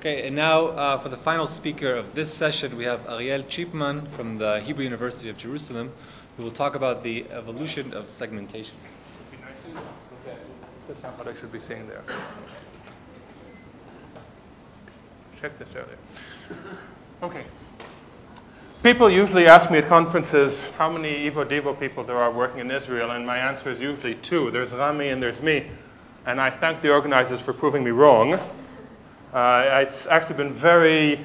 Okay, and now for the final speaker of this session, we have Ariel Chipman from the Hebrew University of Jerusalem, who will talk about the evolution of segmentation. Okay. That's not what I should be saying there. Check this earlier. Okay. People usually ask me at conferences how many EvoDevo people there are working in Israel, and my answer is usually two. There's Rami and there's me. And I thank the organizers for proving me wrong. It's actually been very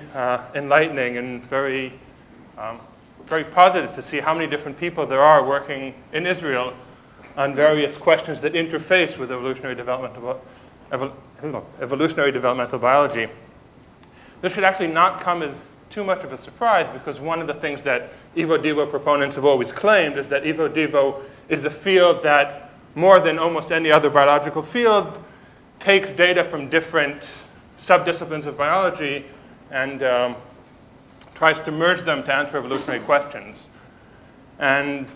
enlightening and very, very positive to see how many different people there are working in Israel on various questions that interface with evolutionary developmental biology. This should actually not come as too much of a surprise, because one of the things that EvoDevo proponents have always claimed is that EvoDevo is a field that, more than almost any other biological field, takes data from different subdisciplines of biology and tries to merge them to answer evolutionary questions. And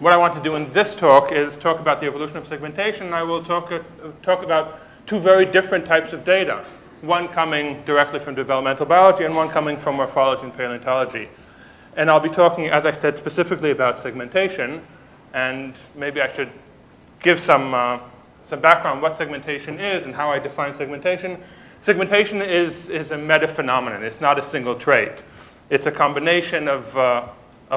what I want to do in this talk is talk about the evolution of segmentation, and I will talk about two very different types of data. One coming directly from developmental biology and one coming from morphology and paleontology. And I'll be talking, as I said, specifically about segmentation. And maybe I should give some background on what segmentation is and how I define segmentation. Segmentation is a metaphenomenon. It's not a single trait. It's a combination of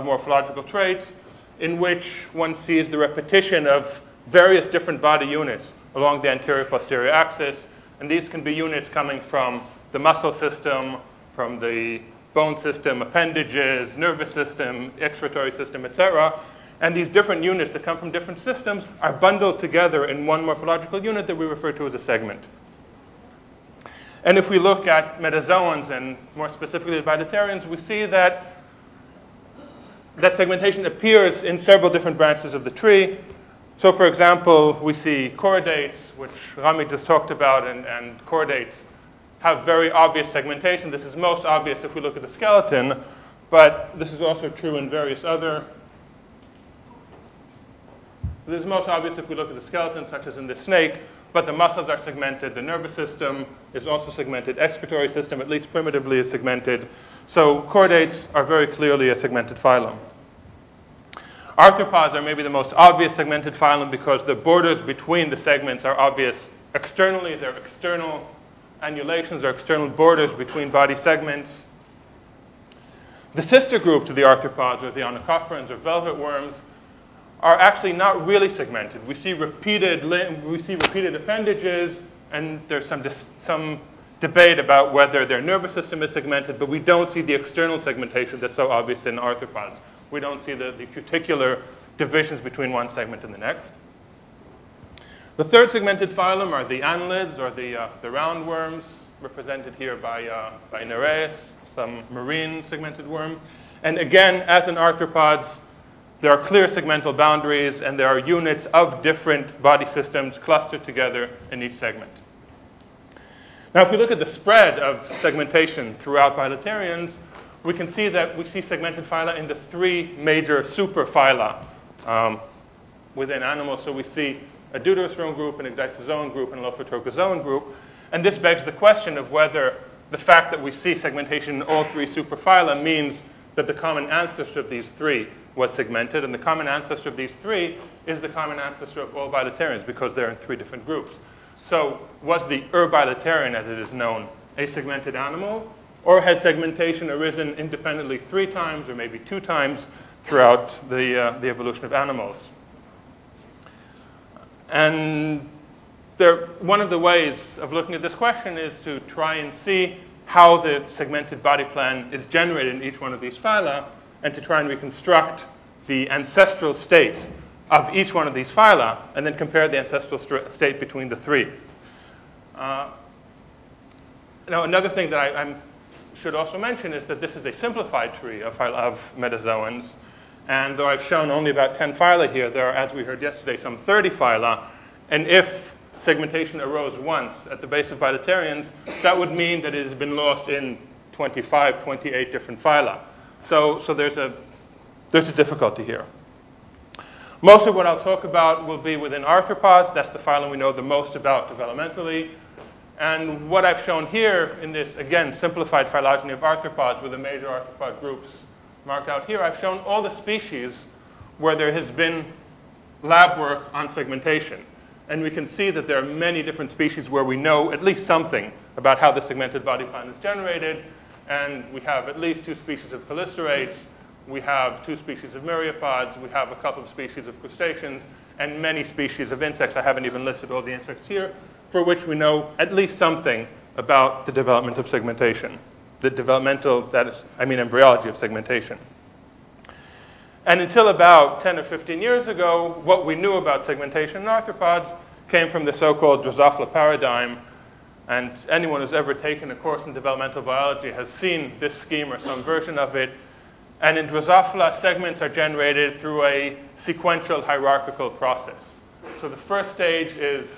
morphological traits in which one sees the repetition of various different body units along the anterior-posterior axis. And these can be units coming from the muscle system, from the bone system, appendages, nervous system, excretory system, etc. And these different units that come from different systems are bundled together in one morphological unit that we refer to as a segment. And if we look at metazoans, and more specifically the bilaterians, we see that segmentation appears in several different branches of the tree. So, for example, we see chordates, which Rami just talked about, and chordates have very obvious segmentation. This is most obvious if we look at the skeleton, but this is also true in various other. This is most obvious if we look at the skeleton, such as in the snake, but the muscles are segmented. The nervous system is also segmented. Excretory system, at least primitively, is segmented. So chordates are very clearly a segmented phylum. Arthropods are maybe the most obvious segmented phylum because the borders between the segments are obvious externally. They're external annulations or external borders between body segments. The sister group to the arthropods, or the onychophorans or velvet worms, are actually not really segmented. We see repeated appendages, and there's some debate about whether their nervous system is segmented, but we don't see the external segmentation that's so obvious in arthropods. We don't see the cuticular divisions between one segment and the next. The third segmented phylum are the annelids, or the round worms, represented here by Nereus, some marine segmented worm. And again, as in arthropods, there are clear segmental boundaries, and there are units of different body systems clustered together in each segment. Now, if we look at the spread of segmentation throughout bilaterians, we can see that we see segmented phyla in the three major superphyla within animals. So we see a deuterostome group, an ecdysozoan group, and a lophotrochozoan group. And this begs the question of whether the fact that we see segmentation in all three superphyla means that the common ancestor of these three was segmented. And the common ancestor of these three is the common ancestor of all bilaterians, because they're in three different groups. So was the bilaterian, as it is known, a segmented animal? Or has segmentation arisen independently three times, or maybe two times, throughout the evolution of animals? And one of the ways of looking at this question is to try and see how the segmented body plan is generated in each one of these phyla, and to try and reconstruct the ancestral state of each one of these phyla, and then compare the ancestral state between the three. Now, another thing that I should also mention is that this is a simplified tree of metazoans. And though I've shown only about 10 phyla here, there are, as we heard yesterday, some 30 phyla. And if segmentation arose once at the base of bilaterians, that would mean that it has been lost in 25, 28 different phyla. So there's a difficulty here. Most of what I'll talk about will be within arthropods. That's the phylum we know the most about developmentally. And what I've shown here in this, again, simplified phylogeny of arthropods with the major arthropod groups marked out here, I've shown all the species where there has been lab work on segmentation. And we can see that there are many different species where we know at least something about how the segmented body plan is generated. And we have at least two species of chelicerates. We have two species of myriapods. We have a couple of species of crustaceans and many species of insects. I haven't even listed all the insects here, for which we know at least something about the development of segmentation, the developmental, that is, I mean, embryology of segmentation. And until about 10 or 15 years ago, what we knew about segmentation in arthropods came from the so-called Drosophila paradigm. And anyone who's ever taken a course in developmental biology has seen this scheme or some version of it. And in Drosophila, segments are generated through a sequential hierarchical process. So the first stage is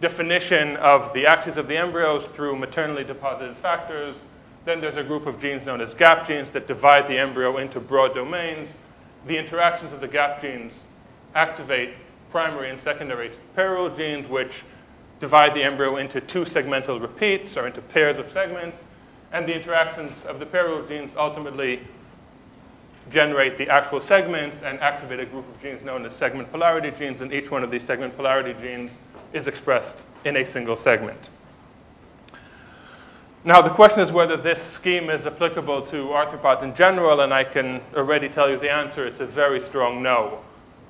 definition of the axes of the embryos through maternally deposited factors. Then there's a group of genes known as gap genes that divide the embryo into broad domains. The interactions of the gap genes activate primary and secondary parallel genes, which divide the embryo into two segmental repeats or into pairs of segments. And the interactions of the parallel genes ultimately generate the actual segments and activate a group of genes known as segment polarity genes. And each one of these segment polarity genes is expressed in a single segment. Now, the question is whether this scheme is applicable to arthropods in general. And I can already tell you the answer. It's a very strong no.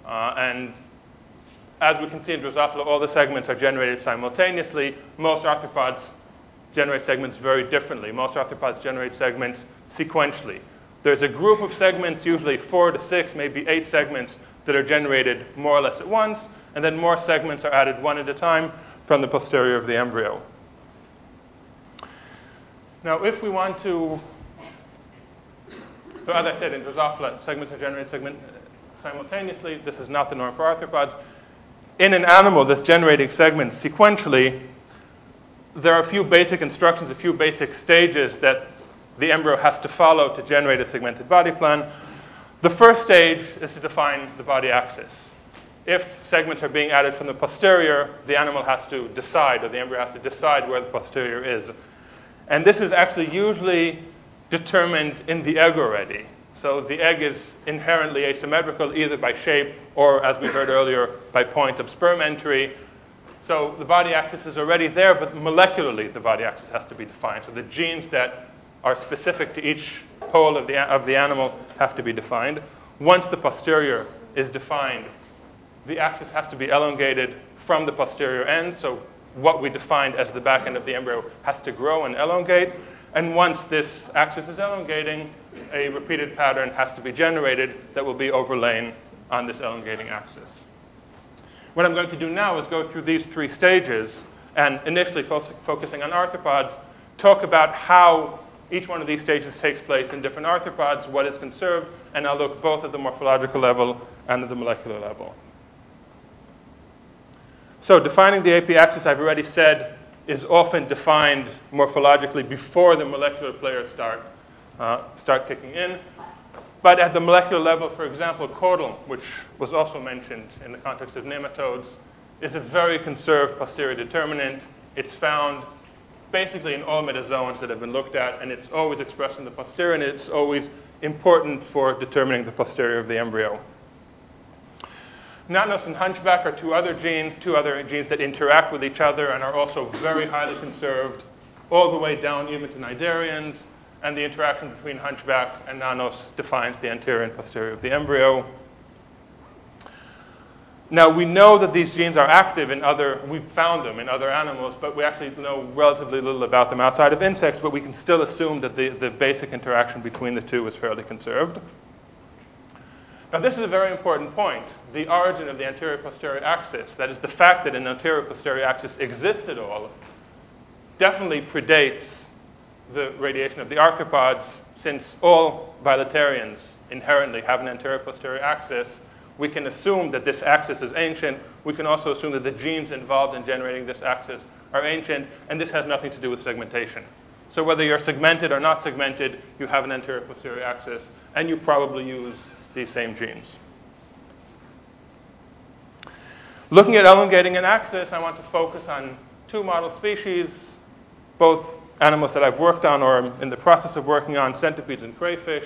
And as we can see in Drosophila, all the segments are generated simultaneously. Most arthropods generate segments very differently. Most arthropods generate segments sequentially. There's a group of segments, usually 4 to 6, maybe 8 segments, that are generated more or less at once. And then more segments are added one at a time from the posterior of the embryo. Now, if we want to, so as I said, in Drosophila, segments are generated simultaneously. This is not the norm for arthropods. In an animal that's generating segments sequentially, there are a few basic instructions, a few basic stages that the embryo has to follow to generate a segmented body plan. The first stage is to define the body axis. If segments are being added from the posterior, the animal has to decide, or the embryo has to decide where the posterior is. And this is actually usually determined in the egg already. So the egg is inherently asymmetrical, either by shape or, as we heard earlier, by point of sperm entry. So the body axis is already there, but molecularly the body axis has to be defined. So the genes that are specific to each pole of the animal have to be defined. Once the posterior is defined, the axis has to be elongated from the posterior end. So what we defined as the back end of the embryo has to grow and elongate. And once this axis is elongating, a repeated pattern has to be generated that will be overlain on this elongating axis. What I'm going to do now is go through these three stages and, initially focusing on arthropods, talk about how each one of these stages takes place in different arthropods, what is conserved, and I'll look both at the morphological level and at the molecular level. So defining the AP axis, I've already said, is often defined morphologically before the molecular players start kicking in. But at the molecular level, for example, caudal, which was also mentioned in the context of nematodes, is a very conserved posterior determinant. It's found basically in all metazoans that have been looked at, and it's always expressed in the posterior, and it's always important for determining the posterior of the embryo. Nanos and Hunchback are two other genes that interact with each other and are also very highly conserved, all the way down even to cnidarians. And the interaction between Hunchback and Nanos defines the anterior and posterior of the embryo. Now, we know that these genes are active in other, we've found them in other animals, but we actually know relatively little about them outside of insects, but we can still assume that the basic interaction between the two is fairly conserved. Now, this is a very important point, the origin of the anterior-posterior axis, that is, the fact that an anterior-posterior axis exists at all, definitely predates the radiation of the arthropods. Since all bilaterians inherently have an anterior-posterior axis, we can assume that this axis is ancient. We can also assume that the genes involved in generating this axis are ancient, and this has nothing to do with segmentation. So whether you're segmented or not segmented, you have an anterior-posterior axis, and you probably use these same genes. Looking at elongating an axis, I want to focus on two model species, both animals that I've worked on or am in the process of working on, centipedes and crayfish.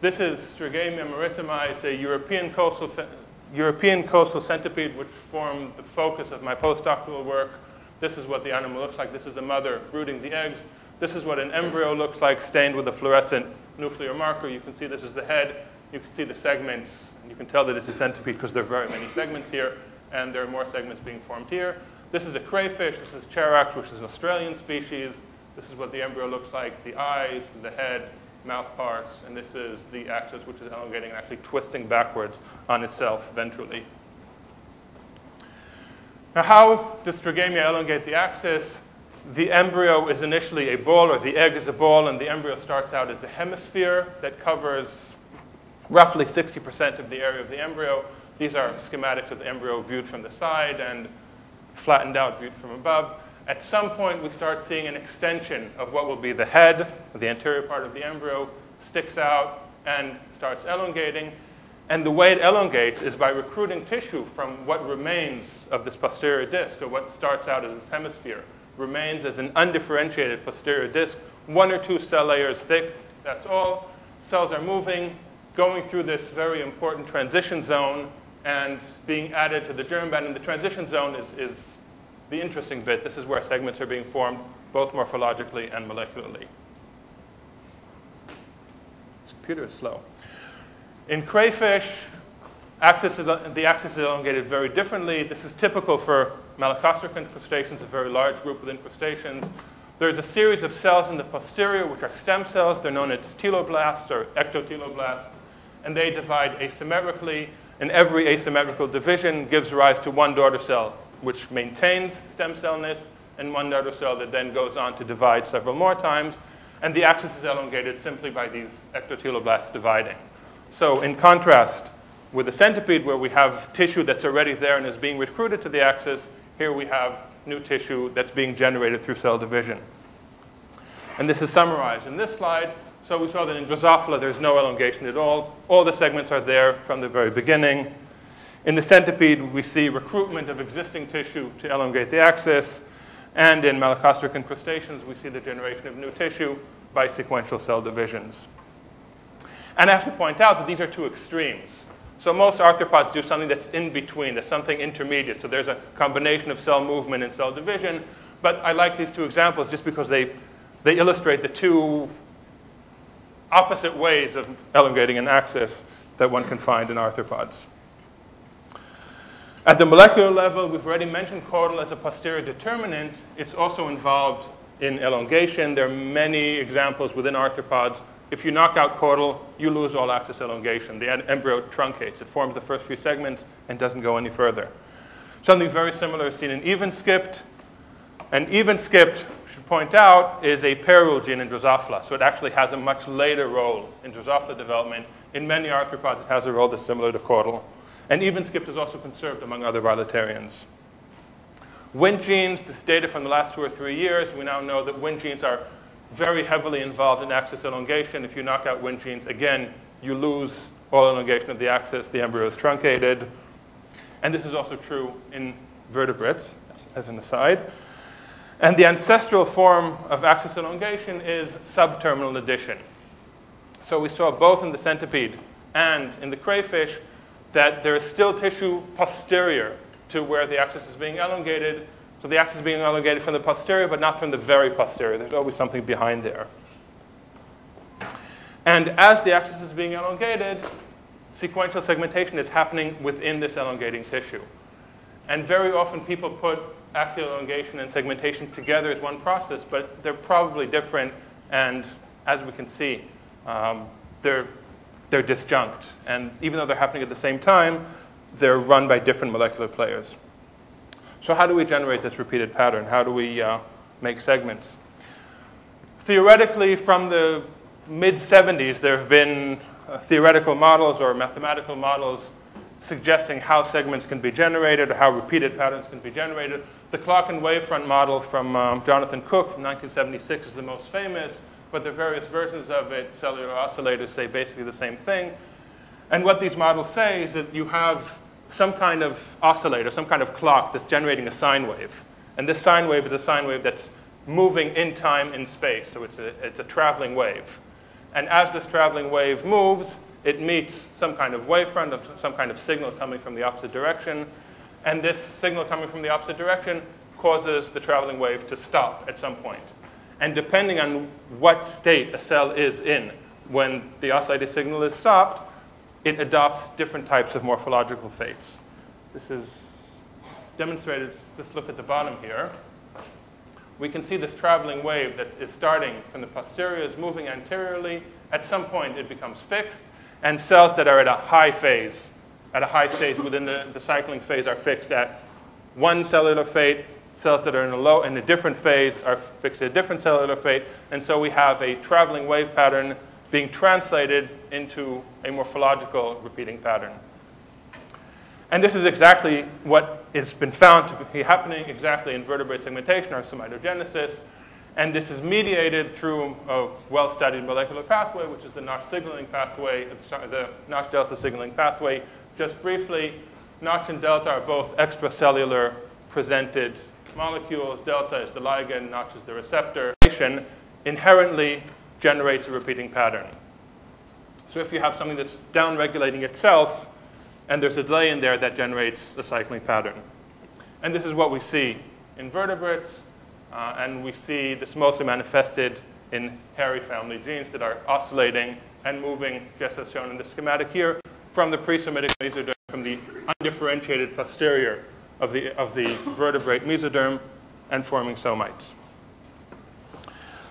This is Strigamia maritima. It's a European coastal centipede, which formed the focus of my postdoctoral work. This is what the animal looks like. This is the mother brooding the eggs. This is what an embryo looks like, stained with a fluorescent nuclear marker. You can see this is the head. You can see the segments. You can tell that it's a centipede because there are very many segments here, and there are more segments being formed here. This is a crayfish. This is Charax, which is an Australian species. This is what the embryo looks like, the eyes, the head, mouth parts, and this is the axis, which is elongating and actually twisting backwards on itself ventrally. Now, how does Strigamia elongate the axis? The embryo is initially a ball, or the egg is a ball, and the embryo starts out as a hemisphere that covers roughly 60% of the area of the embryo. These are schematics of the embryo viewed from the side and flattened out viewed from above. At some point, we start seeing an extension of what will be the head. The anterior part of the embryo sticks out and starts elongating. And the way it elongates is by recruiting tissue from what remains of this posterior disc, or what starts out as this hemisphere. Remains as an undifferentiated posterior disc, one or two cell layers thick, that's all. Cells are moving, going through this very important transition zone, and being added to the germ band. And the transition zone is the interesting bit. This is where segments are being formed, both morphologically and molecularly. This computer is slow. In crayfish, the axis is elongated very differently. This is typical for malacostracan crustaceans, a very large group within crustaceans. There's a series of cells in the posterior, which are stem cells. They're known as teloblasts or ectoteloblasts, and they divide asymmetrically. And every asymmetrical division gives rise to one daughter cell, which maintains stem cellness, and one daughter cell that then goes on to divide several more times. And the axis is elongated simply by these ectoteloblasts dividing. So in contrast with the centipede, where we have tissue that's already there and is being recruited to the axis, here we have new tissue that's being generated through cell division. And this is summarized in this slide. So we saw that in Drosophila, there's no elongation at all. All the segments are there from the very beginning. In the centipede, we see recruitment of existing tissue to elongate the axis. And in malacostracan crustaceans, we see the generation of new tissue by sequential cell divisions. And I have to point out that these are two extremes. So most arthropods do something that's in between, that's something intermediate. So there's a combination of cell movement and cell division. But I like these two examples just because they illustrate the two opposite ways of elongating an axis that one can find in arthropods. At the molecular level, we've already mentioned caudal as a posterior determinant. It's also involved in elongation. There are many examples within arthropods. If you knock out caudal, you lose all axis elongation. The embryo truncates. It forms the first few segments and doesn't go any further. Something very similar is seen in even skipped. And even skipped, I should point out, is a parallel gene in Drosophila. So it actually has a much later role in Drosophila development. In many arthropods, it has a role that's similar to caudal. And even skipped is also conserved among other bilaterians. Wnt genes, this data from the last 2 or 3 years, we now know that Wnt genes are very heavily involved in axis elongation. If you knock out Wnt genes, again, you lose all elongation of the axis. The embryo is truncated. And this is also true in vertebrates, as an aside. And the ancestral form of axis elongation is subterminal addition. So we saw both in the centipede and in the crayfish that there is still tissue posterior to where the axis is being elongated. So the axis is being elongated from the posterior, but not from the very posterior. There's always something behind there. And as the axis is being elongated, sequential segmentation is happening within this elongating tissue. And very often people put axial elongation and segmentation together as one process, but they're probably different. And as we can see, they're disjunct. And even though they're happening at the same time, they're run by different molecular players. So how do we generate this repeated pattern? How do we make segments? Theoretically, from the mid-'70s, there have been theoretical models or mathematical models suggesting how segments can be generated, or how repeated patterns can be generated. The clock and wavefront model from Jonathan Cook from 1976 is the most famous, but there are various versions of it. Cellular oscillators say basically the same thing. And what these models say is that you have some kind of oscillator, some kind of clock that's generating a sine wave. And this sine wave is a sine wave that's moving in time in space. So it's a traveling wave. And as this traveling wave moves, it meets some kind of wavefront, some kind of signal coming from the opposite direction. And this signal coming from the opposite direction causes the traveling wave to stop at some point. And depending on what state a cell is in, when the oscillating signal is stopped, it adopts different types of morphological fates. This is demonstrated. Just look at the bottom here. We can see this traveling wave that is starting from the posterior, is moving anteriorly. At some point, it becomes fixed. And cells that are at a high phase, at a high stage within the cycling phase, are fixed at one cellular fate. Cells that are in a different phase are fixed at a different cellular fate. And so we have a traveling wave pattern being translated into a morphological repeating pattern. And this is exactly what has been found to be happening exactly in vertebrate segmentation or somitogenesis. And this is mediated through a well-studied molecular pathway, which is the Notch signaling pathway, the Notch-Delta signaling pathway. Just briefly, Notch and Delta are both extracellular presented molecules. Delta is the ligand, Notch is the receptor. Inherently generates a repeating pattern. So if you have something that's down-regulating itself, and there's a delay in there, that generates a cycling pattern. And this is what we see in vertebrates. And we see this mostly manifested in hairy family genes that are oscillating and moving, just as shown in the schematic here, from the presemitic mesoderm, from the undifferentiated posterior of the vertebrate mesoderm, and forming somites.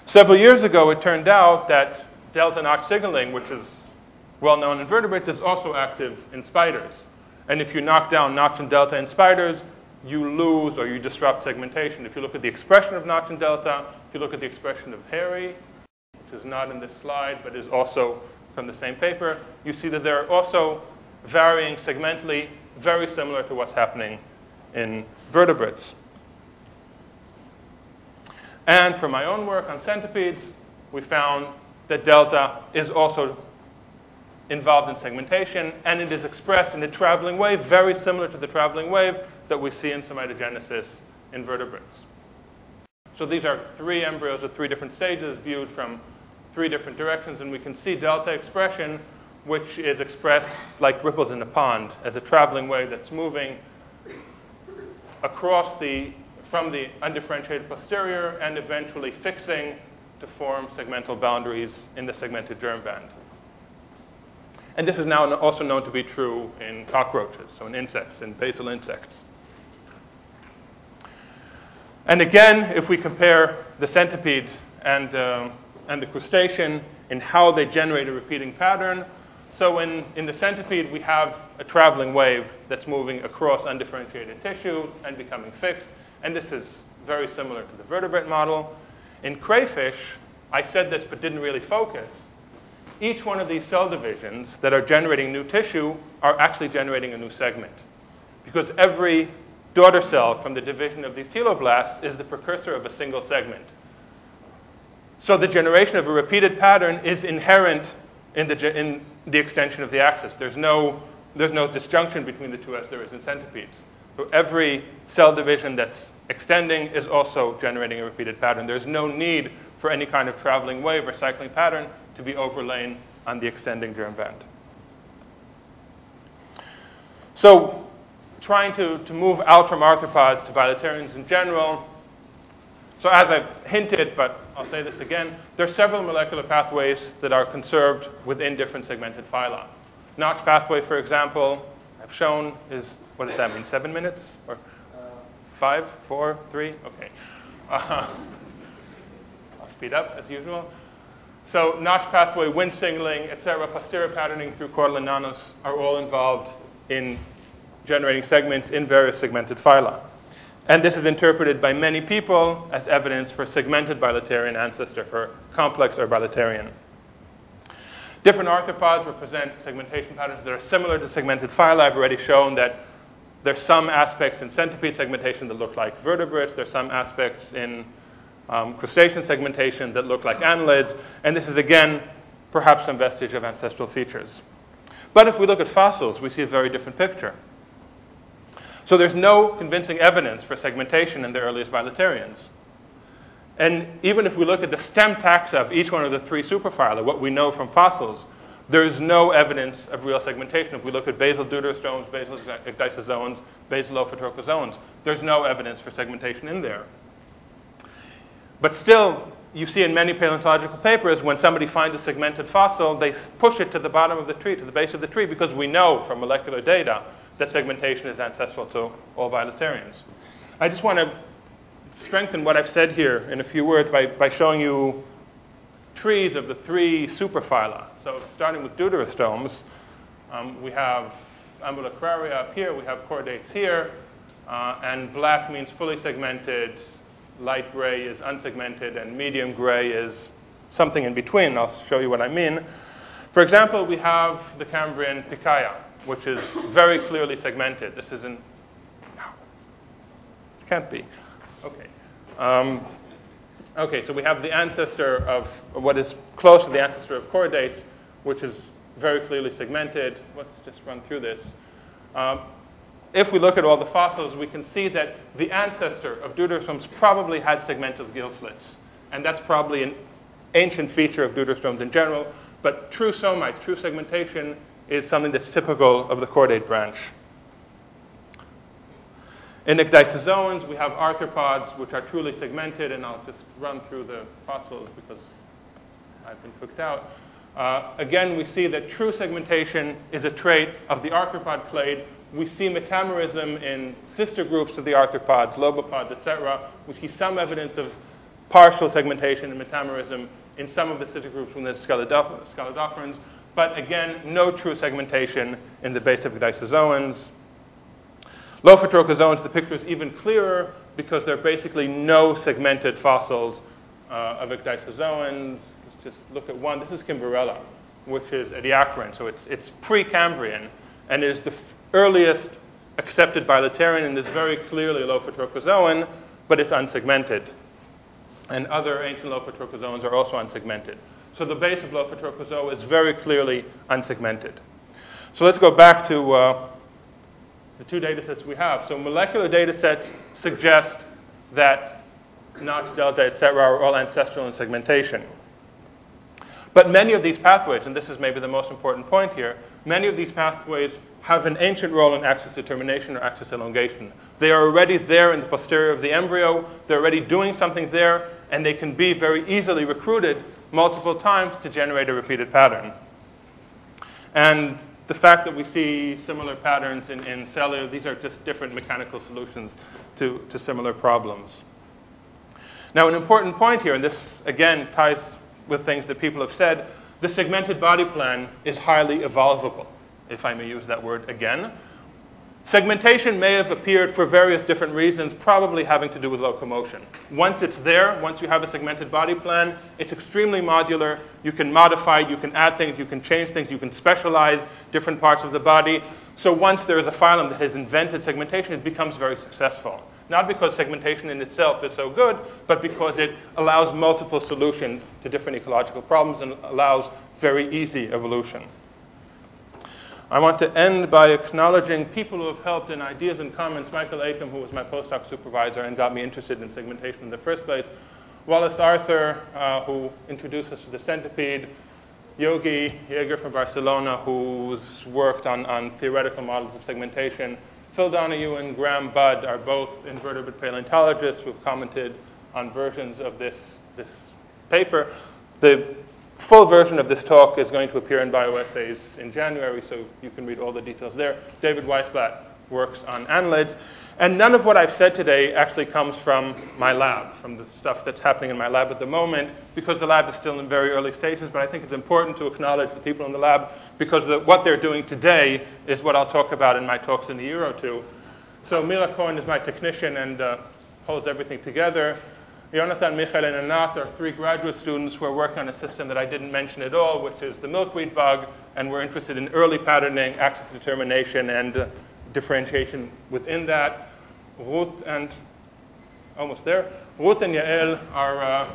Several years ago, it turned out that Delta-Notch signaling, which is well known in vertebrates, is also active in spiders. And if you knock down Notch and Delta in spiders, you lose or you disrupt segmentation. If you look at the expression of Notch and Delta, if you look at the expression of hairy, which is not in this slide but is also from the same paper, you see that they're also varying segmentally, very similar to what's happening in vertebrates. And for my own work on centipedes, we found that Delta is also involved in segmentation, and it is expressed in a traveling wave, very similar to the traveling wave that we see in somitogenesis in vertebrates. So these are three embryos at three different stages viewed from three different directions, and we can see Delta expression, which is expressed like ripples in a pond as a traveling wave that's moving across from the undifferentiated posterior and eventually fixing to form segmental boundaries in the segmented germ band. And this is now also known to be true in cockroaches, so in insects, in basal insects. And again, if we compare the centipede and the crustacean in how they generate a repeating pattern, so in the centipede, we have a traveling wave that's moving across undifferentiated tissue and becoming fixed. And this is very similar to the vertebrate model. In crayfish, I said this but didn't really focus. Each one of these cell divisions that are generating new tissue are actually generating a new segment, because every daughter cell from the division of these teloblasts is the precursor of a single segment. So the generation of a repeated pattern is inherent in the extension of the axis. There's no disjunction between the two as there is in centipedes. So every cell division that's extending is also generating a repeated pattern. There's no need for any kind of traveling wave or cycling pattern to be overlain on the extending germ band. So trying to move out from arthropods to bilaterians in general, so as I've hinted, but I'll say this again, there are several molecular pathways that are conserved within different segmented phyla. Notch pathway, for example, I've shown is, what does that mean, 7 minutes? Or 5, 4, 3? OK. I'll speed up, as usual. So Notch pathway, Wnt signaling, et cetera, posterior patterning through caudal and Nanos are all involved in generating segments in various segmented phyla. And this is interpreted by many people as evidence for segmented bilaterian ancestor, for complex or bilaterian. Different arthropods represent segmentation patterns that are similar to segmented phyla. I've already shown that there's some aspects in centipede segmentation that look like vertebrates. There's some aspects in crustacean segmentation that look like annelids. And this is, again, perhaps some vestige of ancestral features. But if we look at fossils, we see a very different picture. So there's no convincing evidence for segmentation in the earliest bilaterians. And even if we look at the stem taxa of each one of the three superphyla, what we know from fossils, there is no evidence of real segmentation. If we look at basal deuterostomes, basal ecdysozoans, basal lophotrochozoans, there's no evidence for segmentation in there. But still, you see in many paleontological papers, when somebody finds a segmented fossil, they push it to the bottom of the tree, to the base of the tree, because we know from molecular data that segmentation is ancestral to all bilaterians. I just want to strengthen what I've said here in a few words by showing you trees of the three superphyla. So starting with deuterostomes, we have ambulacraria up here, we have chordates here, and black means fully segmented, light gray is unsegmented, and medium gray is something in between. I'll show you what I mean. For example, we have the Cambrian picaia, which is very clearly segmented. This isn't, no, it can't be. Okay. Okay, so we have the ancestor of what is close to the ancestor of chordates, which is very clearly segmented. Let's just run through this. If we look at all the fossils, we can see that the ancestor of deuterostomes probably had segmental gill slits. And that's probably an ancient feature of deuterostomes in general. But true somites, true segmentation, is something that's typical of the chordate branch. In ecdysozoans, we have arthropods, which are truly segmented. And I'll just run through the fossils because I've been cooked out. Again, we see that true segmentation is a trait of the arthropod clade. We see metamerism in sister groups of the arthropods, lobopods, etc. We see some evidence of partial segmentation and metamerism in some of the sister groups from the scelidophorans. But again, no true segmentation in the base of ecdysozoans. Lophotrochozoans, the picture is even clearer because there are basically no segmented fossils of ecdysozoans. Let's just look at one. This is Cimberella, which is Ediacaran. So it's pre-Cambrian, and it is the earliest accepted bilaterian, and is very clearly lophotrochozoan, but it's unsegmented. And other ancient lophotrochozoans are also unsegmented. So the base of lophotrochozoa is very clearly unsegmented. So let's go back to the two data sets we have. So molecular data sets suggest that notch, delta, et cetera, are all ancestral in segmentation. But many of these pathways, and this is maybe the most important point here, many of these pathways have an ancient role in axis determination or axis elongation. They are already there in the posterior of the embryo. They're already doing something there, and they can be very easily recruited multiple times to generate a repeated pattern. And the fact that we see similar patterns in cellular, these are just different mechanical solutions to similar problems. Now, an important point here, and this, again, ties with things that people have said, the segmented body plan is highly evolvable, if I may use that word again. Segmentation may have appeared for various different reasons, probably having to do with locomotion. Once it's there, once you have a segmented body plan, it's extremely modular. You can modify it, you can add things, you can change things, you can specialize different parts of the body. So once there is a phylum that has invented segmentation, it becomes very successful. Not because segmentation in itself is so good, but because it allows multiple solutions to different ecological problems and allows very easy evolution. I want to end by acknowledging people who have helped in ideas and comments. Michael Akim, who was my postdoc supervisor and got me interested in segmentation in the first place. Wallace Arthur, who introduced us to the centipede. Yogi Yeager from Barcelona, who's worked on theoretical models of segmentation. Phil Donahue and Graham Budd are both invertebrate paleontologists who've commented on versions of this paper. The full version of this talk is going to appear in BioEssays in January, so you can read all the details there. David Weisblatt works on annelids. And none of what I've said today actually comes from my lab, from the stuff that's happening in my lab at the moment, because the lab is still in very early stages. But I think it's important to acknowledge the people in the lab, because what they're doing today is what I'll talk about in my talks in a year or two. So Mila Cohen is my technician and holds everything together. Jonathan, Michael, and Anat are three graduate students who are working on a system that I didn't mention at all, which is the milkweed bug, and we're interested in early patterning, axis determination, and differentiation within that. Ruth and Yael are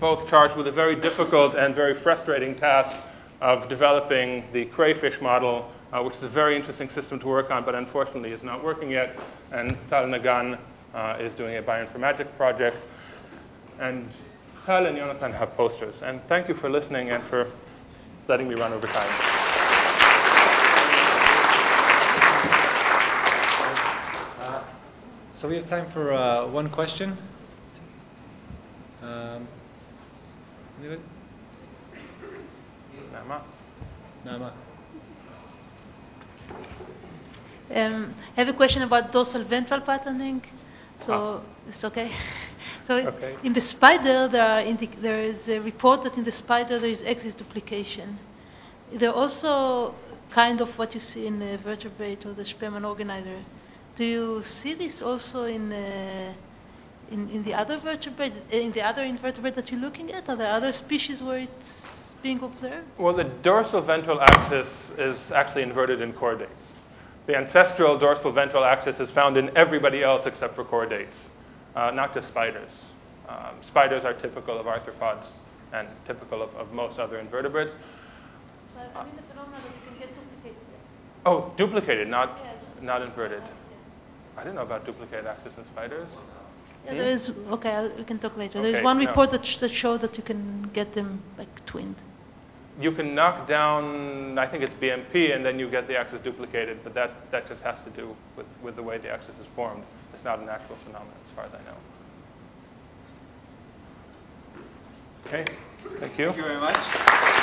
both charged with a very difficult and very frustrating task of developing the crayfish model which is a very interesting system to work on, but unfortunately is not working yet. And Tal Nagan is doing a bioinformatics project. And Tal and Jonathan have posters. And thank you for listening and for letting me run over time. So we have time for one question. Anybody? Nama. I have a question about dorsal ventral patterning. So it's OK. So okay. In the spider, there is a report that in the spider there is axis duplication. They're also kind of what you see in the vertebrate or the Spearman organizer. Do you see this also in the other vertebrate, in the other invertebrate that you're looking at? Are there other species where it's being observed? Well, the dorsal ventral axis is actually inverted in chordates. The ancestral dorsal ventral axis is found in everybody else except for chordates, not just spiders. Spiders are typical of arthropods and typical of most other invertebrates. I mean the phenomena that you can get duplicated. Oh, duplicated, not inverted. I didn't know about duplicate axis in spiders. Yeah, there is. Okay, we can talk later. Okay, there is one report that showed that you can get them like twinned. You can knock down, I think it's BMP, and then you get the axis duplicated. But that just has to do with the way the axis is formed. It's not an actual phenomenon, as far as I know. Okay, thank you. Thank you very much.